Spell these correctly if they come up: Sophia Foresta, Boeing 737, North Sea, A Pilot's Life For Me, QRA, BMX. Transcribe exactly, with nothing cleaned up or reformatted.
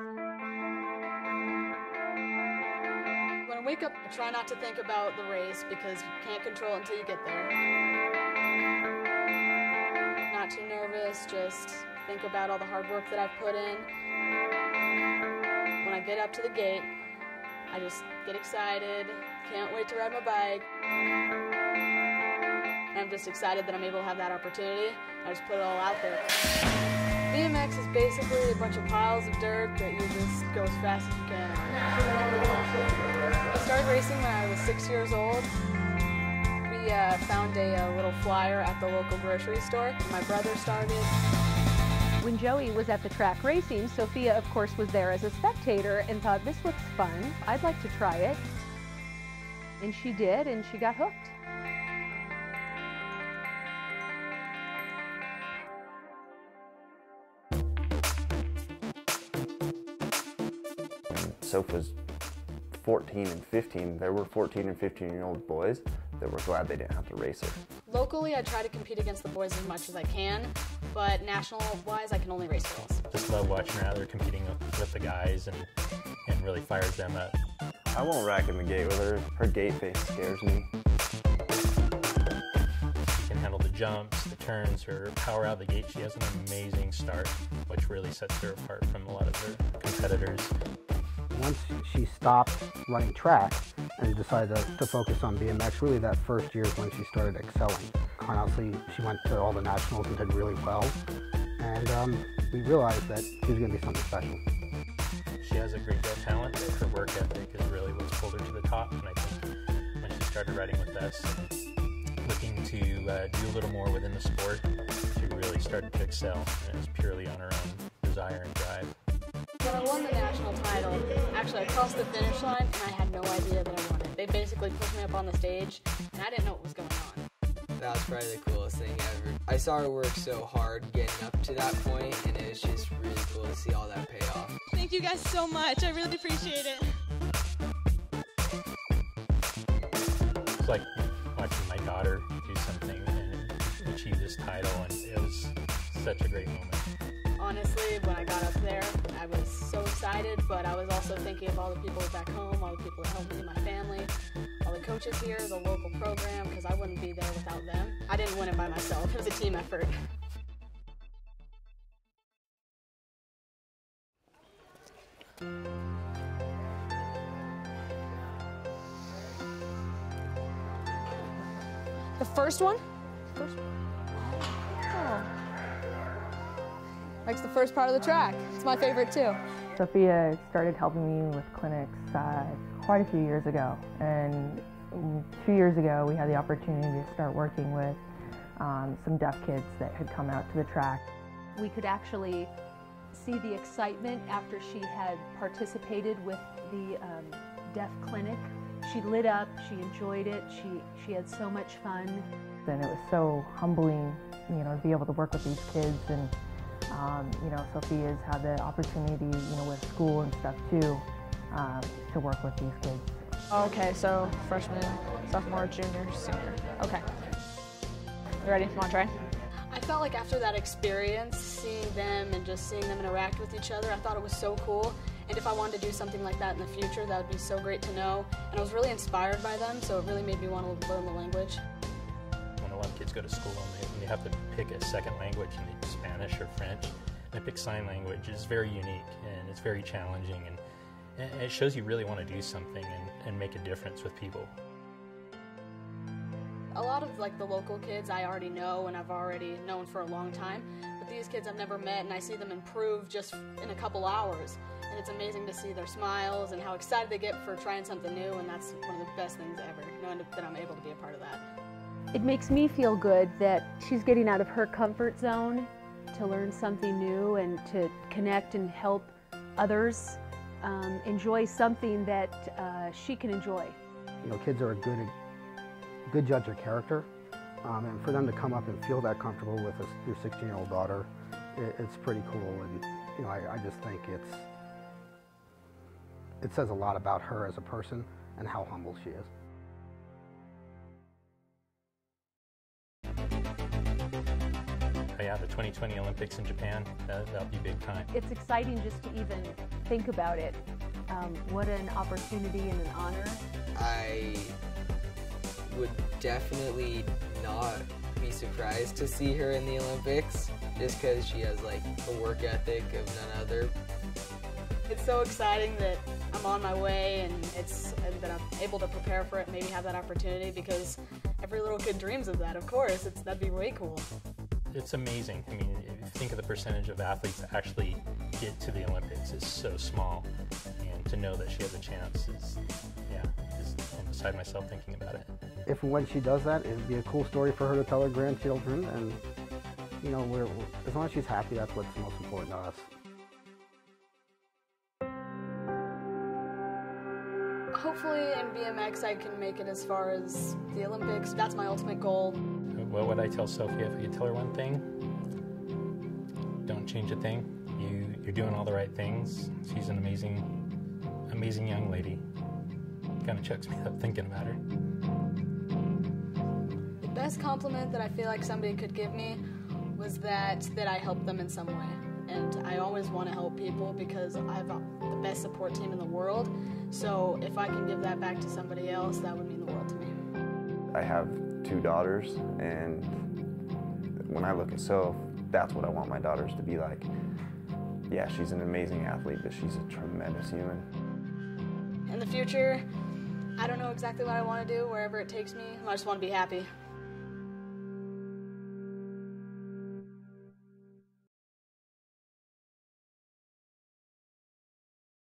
When I wake up, I try not to think about the race because you can't control it until you get there. Not too nervous, just think about all the hard work that I've put in. When I get up to the gate, I just get excited, can't wait to ride my bike. And I'm just excited that I'm able to have that opportunity. I just put it all out there. B M X is basically a bunch of piles of dirt that you just go as fast as you can. I started racing when I was six years old. We uh, found a, a little flyer at the local grocery store. My brother started. When Joey was at the track racing, Sophia, of course, was there as a spectator and thought, this looks fun, I'd like to try it. And she did, and she got hooked. Soph was fourteen and fifteen. There were fourteen and fifteen-year-old boys that were glad they didn't have to race her. Locally, I try to compete against the boys as much as I can, but national-wise, I can only race girls. Just love watching her out there competing with the guys and, and really fires them up. I won't rack in the gate with her. Her gate face scares me. She can handle the jumps, the turns, her power out of the gate. She has an amazing start, which really sets her apart from a lot of her competitors. Once she stopped running track and decided to, to focus on B M X, really that first year is when she started excelling. Honestly, she went to all the nationals and did really well, and um, we realized that she was going to be something special. She has a great deal of talent, but her work ethic is really what's pulled her to the top, and I think when she started riding with us, looking to uh, do a little more within the sport, she really started to excel, and it was purely on her own desire and drive. When I won the national title, actually I crossed the finish line and I had no idea that I won it. They basically pushed me up on the stage and I didn't know what was going on. That was probably the coolest thing ever. I saw her work so hard getting up to that point, and it was just really cool to see all that pay off. Thank you guys so much. I really appreciate it. It's like watching my daughter do something and achieve this title, and it was such a great moment. Honestly, when I got up there, I was so excited, but I was also thinking of all the people back home, all the people that helped me, my family, all the coaches here, the local program, because I wouldn't be there without them. I didn't win it by myself. It was a team effort. The first one? First one. Oh. It's the first part of the track. It's my favorite too. Sophia started helping me with clinics uh, quite a few years ago, and two years ago we had the opportunity to start working with um, some deaf kids that had come out to the track. We could actually see the excitement after she had participated with the um, deaf clinic. She lit up, she enjoyed it, she, she had so much fun. And it was so humbling, you know, to be able to work with these kids. and. Um, you know, Sophia's had the opportunity, you know, with school and stuff too, um, to work with these kids. Okay, so freshman, sophomore, junior, senior. Okay. You ready? You want to try? I felt like after that experience, seeing them and just seeing them interact with each other, I thought it was so cool. And if I wanted to do something like that in the future, that would be so great to know. And I was really inspired by them, so it really made me want to learn the language. A lot of kids go to school and they, and they have to pick a second language, and they do Spanish or French. They pick sign language. It's very unique and it's very challenging, and, and it shows you really want to do something and, and make a difference with people. A lot of like the local kids I already know and I've already known for a long time, but these kids I've never met, and I see them improve just in a couple hours, and it's amazing to see their smiles and how excited they get for trying something new, and that's one of the best things ever, knowing that I'm able to be a part of that. It makes me feel good that she's getting out of her comfort zone to learn something new and to connect and help others um, enjoy something that uh, she can enjoy. You know, kids are a good, good judge of character, um, and for them to come up and feel that comfortable with a, your sixteen-year-old daughter, it, it's pretty cool. And you know, I, I just think it's it says a lot about her as a person and how humble she is. I yeah, the twenty twenty Olympics in Japan, that, that'll be big time. It's exciting just to even think about it. Um, what an opportunity and an honor. I would definitely not be surprised to see her in the Olympics, just because she has like a work ethic of none other. It's so exciting that I'm on my way and it's and that I'm able to prepare for it, maybe have that opportunity, because every little kid dreams of that, of course. It's, that'd be way cool. It's amazing. I mean, if you think of the percentage of athletes that actually get to the Olympics, is so small, and to know that she has a chance is, yeah, is, I'm beside myself thinking about it. If and when she does that, it'd be a cool story for her to tell her grandchildren, and you know, we're, as long as she's happy, that's what's most important to us. Hopefully in B M X I can make it as far as the Olympics. That's my ultimate goal. What would I tell Sophia if I could tell her one thing? Don't change a thing. You, you're doing all the right things. She's an amazing, amazing young lady. Kind of chucks me up thinking about her. The best compliment that I feel like somebody could give me was that, that I helped them in some way. And I always want to help people because I've the best support team in the world. So if I can give that back to somebody else, that would mean the world to me. I have two daughters, and when I look at Soph, that's what I want my daughters to be like. Yeah, she's an amazing athlete, but she's a tremendous human. In the future, I don't know exactly what I want to do, wherever it takes me. I just want to be happy.